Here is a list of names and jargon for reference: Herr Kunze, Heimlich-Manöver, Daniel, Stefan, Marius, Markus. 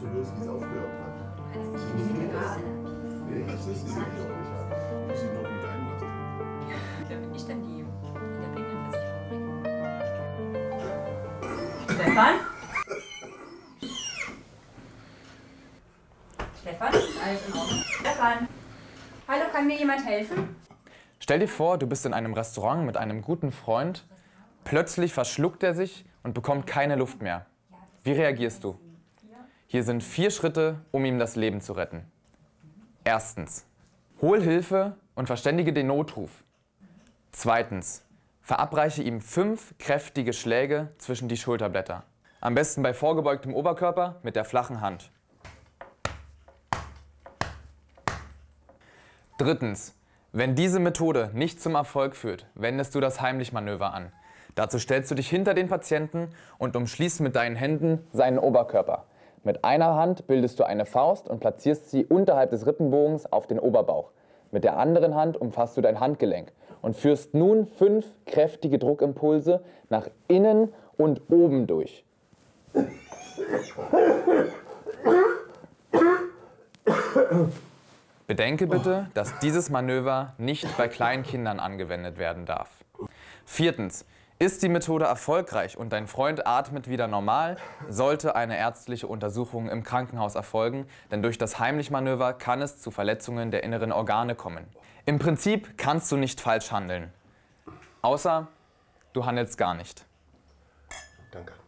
genauso los, wie es aufgehört hat. Das ist es nicht, glaube ich. Muss ich noch mit einlassen. Ich glaube, ich dann die Kinderprägnantenversicherung. Stefan? Stefan? Ist alles in Ordnung? Stefan? Hallo, kann mir jemand helfen? Stell dir vor, du bist in einem Restaurant mit einem guten Freund. Plötzlich verschluckt er sich und bekommt keine Luft mehr. Wie reagierst du? Hier sind 4 Schritte, um ihm das Leben zu retten. Erstens, hol Hilfe und verständige den Notruf. Zweitens, verabreiche ihm 5 kräftige Schläge zwischen die Schulterblätter. Am besten bei vorgebeugtem Oberkörper mit der flachen Hand. Drittens, wenn diese Methode nicht zum Erfolg führt, wendest du das Heimlich-Manöver an. Dazu stellst du dich hinter den Patienten und umschließt mit deinen Händen seinen Oberkörper. Mit einer Hand bildest du eine Faust und platzierst sie unterhalb des Rippenbogens auf den Oberbauch. Mit der anderen Hand umfasst du dein Handgelenk und führst nun 5 kräftige Druckimpulse nach innen und oben durch. Bedenke bitte, dass dieses Manöver nicht bei kleinen Kindern angewendet werden darf. Viertens. Ist die Methode erfolgreich und dein Freund atmet wieder normal, sollte eine ärztliche Untersuchung im Krankenhaus erfolgen, denn durch das Heimlich-Manöver kann es zu Verletzungen der inneren Organe kommen. Im Prinzip kannst du nicht falsch handeln, außer du handelst gar nicht. Danke.